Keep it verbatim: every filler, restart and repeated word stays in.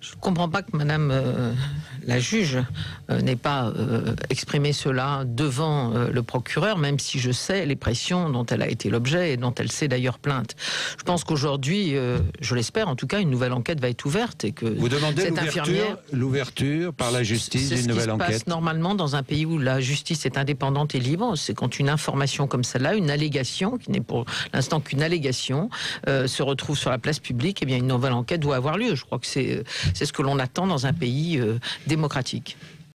Je ne comprends pas que Madame euh, la juge euh, n'ait pas euh, exprimé cela devant euh, le procureur, même si je sais les pressions dont elle a été l'objet et dont elle s'est d'ailleurs plainte. Je pense qu'aujourd'hui, euh, je l'espère en tout cas, une nouvelle enquête va être ouverte et que vous demandez cette infirmière, l'ouverture par la justice d'une nouvelle enquête. C'est ce qui se passe normalement dans un pays où la justice est indépendante et libre. C'est quand une information comme celle-là, une allégation qui n'est pour l'instant qu'une allégation, euh, se retrouve sur la place publique, eh bien une nouvelle enquête doit avoir lieu. Je crois que c'est C'est ce que l'on attend dans un pays euh, démocratique.